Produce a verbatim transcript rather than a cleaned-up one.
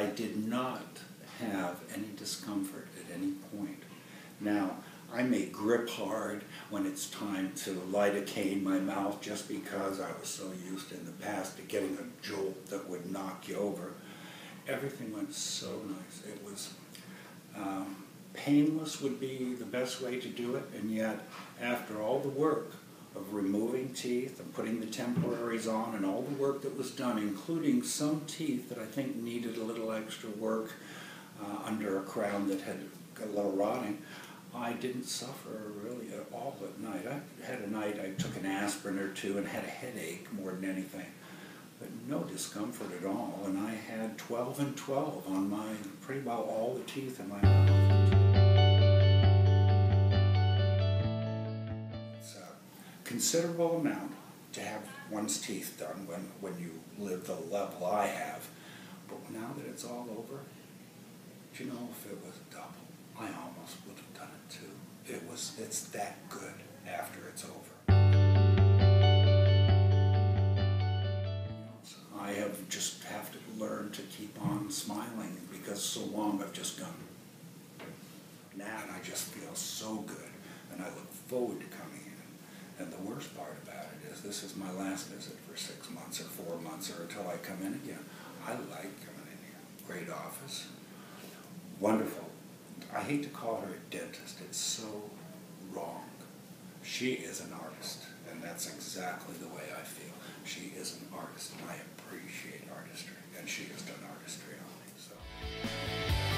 I did not have any discomfort at any point. Now, I may grip hard when it's time to light a cane in my mouth just because I was so used in the past to getting a jolt that would knock you over. Everything went so nice. It was um, painless would be the best way to do it, and yet after all the work of removing teeth and putting the temporaries on and all the work that was done, including some teeth that I think needed a little extra work uh, under a crown that had got a little rotting, I didn't suffer really at all at night. I had a night I took an aspirin or two and had a headache more than anything, but no discomfort at all, and I had twelve and twelve on my, pretty well all the teeth in my mouth. It's a considerable amount to have one's teeth done when, when you live the level I have, but now that it's all over, do you know, if it was double, I almost would have done it too. It was, it's that good after it's over. I have just have to learn to keep on smiling because so long I've just gone, now I just feel so good and I look forward to coming in. And the worst part about it is this is my last visit for six months or four months or until I come in again. I like coming in here. Great office, wonderful. I hate to call her a dentist, it's so wrong. She is an artist, and that's exactly the way I feel. She is an artist, and I appreciate artistry, and she has done artistry on me. So.